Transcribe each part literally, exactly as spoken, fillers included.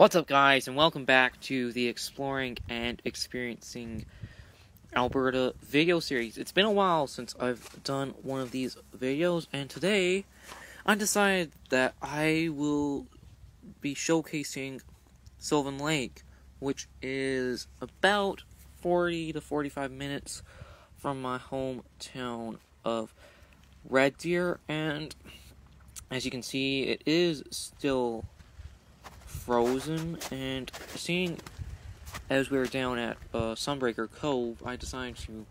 What's up, guys, and welcome back to the Exploring and Experiencing Alberta video series. It's been a while since I've done one of these videos, and today I decided that I will be showcasing Sylvan Lake, which is about forty to forty-five minutes from my hometown of Red Deer, and as you can see, it is still frozen. And seeing as we were down at uh, Sunbreaker Cove, I decided to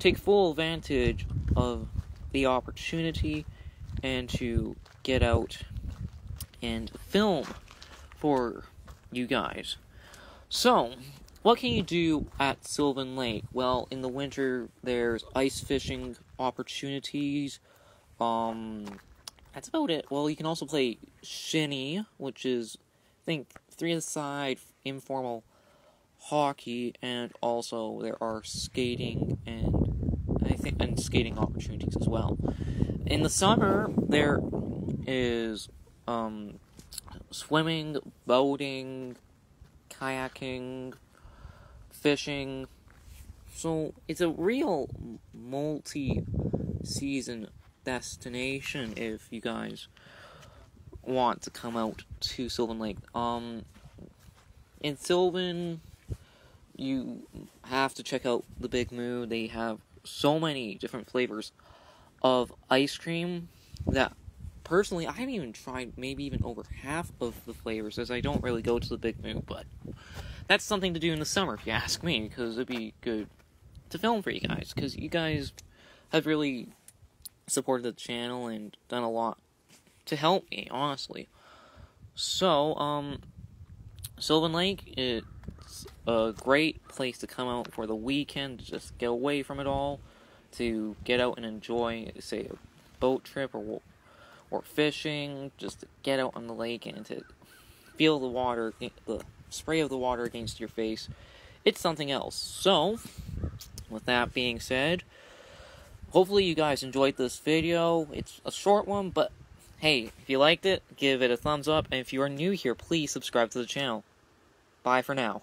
take full advantage of the opportunity and to get out and film for you guys. So, what can you do at Sylvan Lake? Well, in the winter, there's ice fishing opportunities. Um, that's about it. Well, you can also play Shinny, which is, I think, three-a-side informal hockey, and also there are skating and I think and skating opportunities as well. In the summer, there is um, swimming, boating, kayaking, fishing. So it's a real multi-season destination if you guys want to come out to Sylvan Lake. Um, in Sylvan, you have to check out the Big Moo. They have so many different flavors of ice cream that, personally, I haven't even tried maybe even over half of the flavors, as I don't really go to the Big Moo, but that's something to do in the summer, if you ask me, because it'd be good to film for you guys, because you guys have really supported the channel and done a lot to help me, honestly. So, um, Sylvan Lake, it's a great place to come out for the weekend, to just get away from it all, to get out and enjoy, say, a boat trip or or fishing, just to get out on the lake and to feel the water, the spray of the water against your face. It's something else. So, with that being said, hopefully you guys enjoyed this video. It's a short one, but hey, if you liked it, give it a thumbs up, and if you are new here, please subscribe to the channel. Bye for now.